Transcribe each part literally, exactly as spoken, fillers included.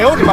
哎呦我的妈！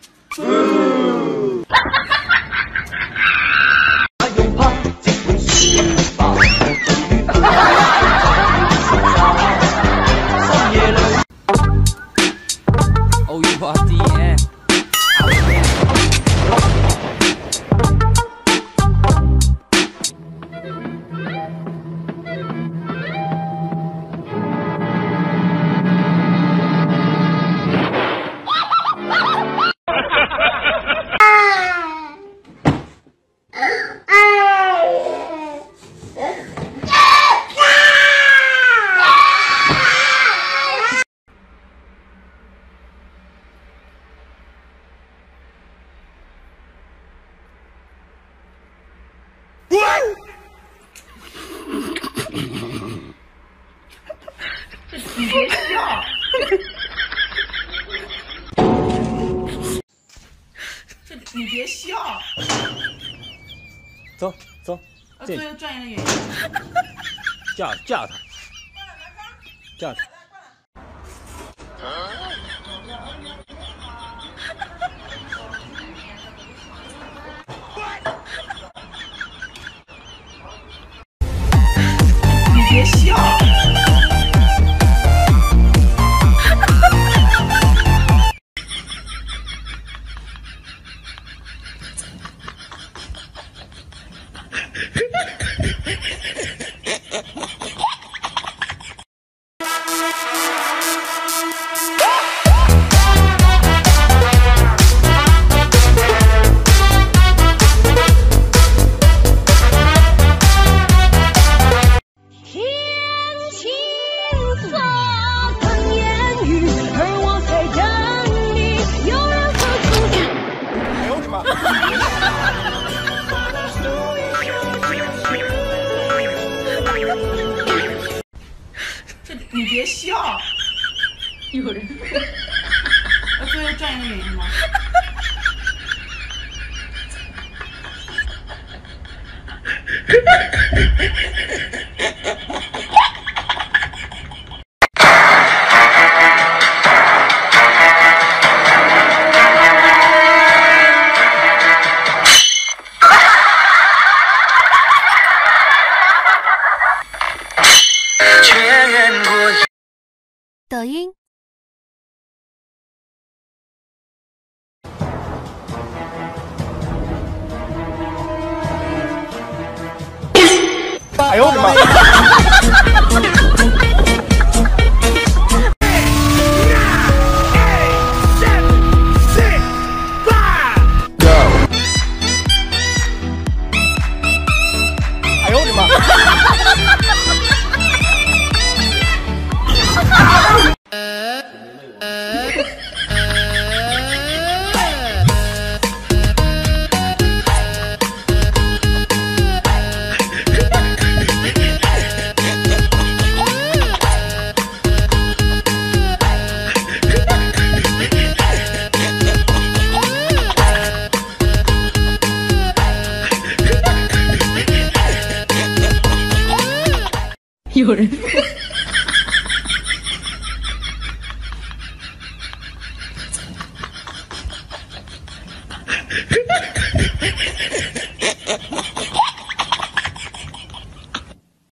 嗯、别笑！这你别笑！走走，最后转一个演员，架架他，架他。 你别笑，有人。我最后转一个演员吗？抖音。哎呦我的妈！有人。